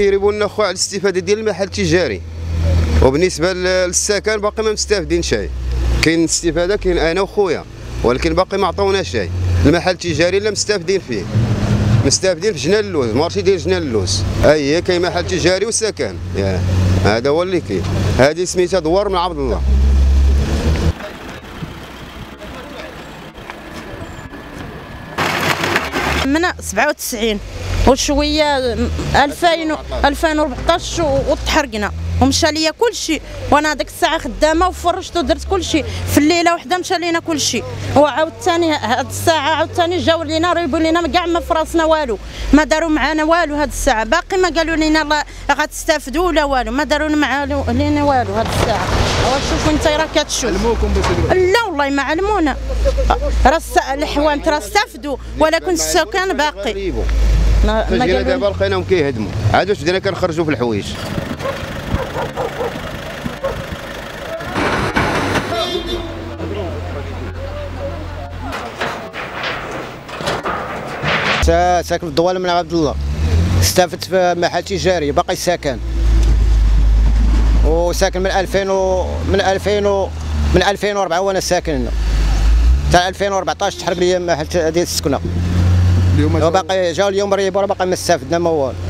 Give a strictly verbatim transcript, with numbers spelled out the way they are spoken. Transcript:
كيريبوا لنا خويا على الاستفاده ديال المحل التجاري، وبالنسبه للسكن باقي ما مستافدين شيء. كاين الاستفاده، كاين انا وخويا، ولكن باقي ما عطاونا شيء. المحل التجاري لا مستافدين فيه، مستافدين في جنان اللوز، مارشي ديال جنان اللوز. اي هي كاين محل تجاري وسكن، يعني هذا هو اللي كاين. هذه سميتها دوار من عبد الله. من سبعة وتسعين وشويه ألفين وأربعطاش وتحرقنا ومشى ليا كلشي، وانا ديك الساعه خدامه وفرشت ودرت كلشي في الليله وحده، مشى لينا كلشي. وعاوتاني هاد الساعه عاوتاني جاو لينا ريبوا لينا كاع ما في راسنا والو، ما داروا معنا والو. هاد الساعه باقي ما قالوا لينا لا غتستافدوا ولا والو، ما داروا معنا لينا والو. هاد الساعه شوفوا انت راه كتشوف، علموكم باش؟ لا والله ما علمونا، راه الحوانت راه استافدوا ولكن السكان باقي. جينا دابا لقيناهم كيهدموا، عاد واش بدينا كنخرجوا في الحوايج. ساكن في الدوار من عبد الله، استافدت في محل تجاري باقي ساكن، وساكن من ألفين و من ألفين و من ألفين وأربعة وانا ساكن هنا، حتى ألفين وأربعطاش تحرق لي محل ديال السكنه. اليوم باقي جاو اليوم ريبو، باقي ما استافدنا ما والو.